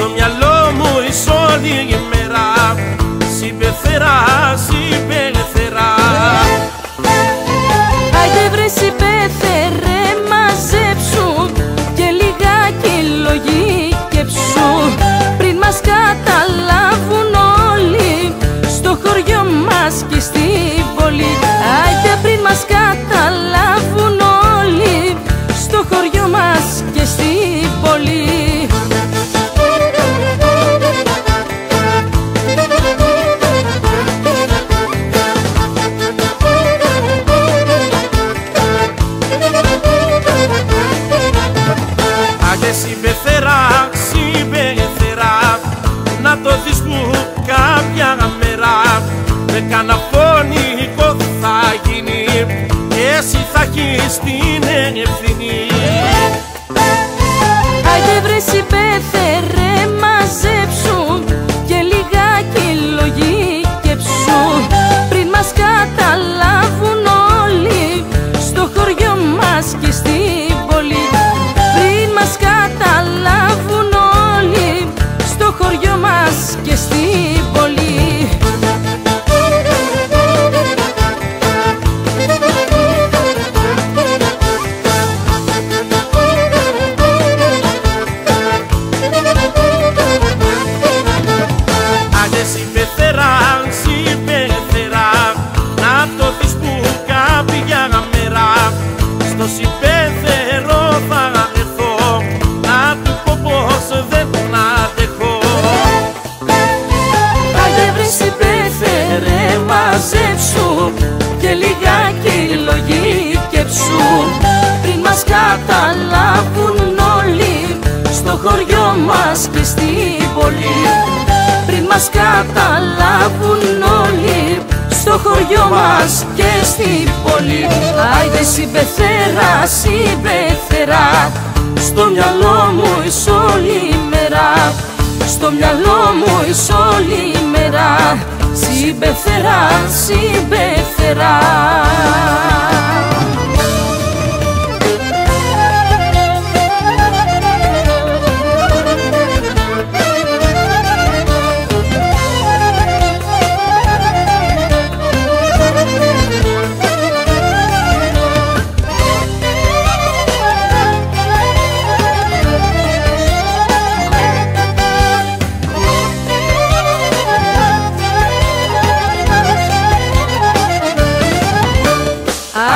στο μυαλό μου ισόλη η μέρα. Συμπεθερά, συμπελευθερά. Άιντε βρε συμπεθερέ μαζέψου και λιγάκι λογικέψου πριν μας καταλάβουν όλοι στο χωριό μας και στη πόλη. Άιντε πριν μας καταλάβουν όλοι στο χωριό μας και στη πόλη. Να το δεις που κάποια μέρα με κάνα φωνικό θα γίνει και εσύ θα έχεις την ευθύνη. Άιντε βρε συμπεθερέ μαζέψου και λιγάκι λογικέψου πριν μας καταλάβουν όλοι στο χωριό μας και στην πόλη. Πριν μας καταλάβουν όλοι στο χωριό μας και στην πόλη. Άντε συμπεθερά, συμπεθερά, να το δεις που κάποια μέρα στο συμπεθερό θα έρθω να του πω πως δεν αντέχω. Άιντε βρε συμπεθερέ μαζέψου και λιγάκι λογικέψου πριν μας καταλάβουν όλοι στο χωριό μας και στην πόλη. Πριν μας καταλάβουν όλοι στο χωριό μας και στην πόλη. Άιντε συμπεθερά, συμπεθερά, στο μυαλό μου είσαι όλη μέρα. Στο μυαλό μου είσαι όλη μέρα. Συμπεθερά, συμπεθερά.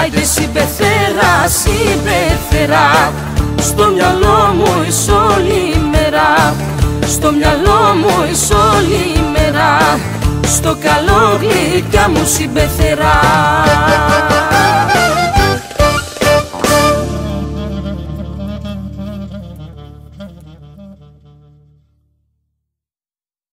Άιντε συμπεθερά, συμπεθερά, στο μυαλό μου είσαι όλη μέρα. Στο μυαλό μου είσαι όλη μέρα, στο καλό γλυκιά μου συμπεθερά.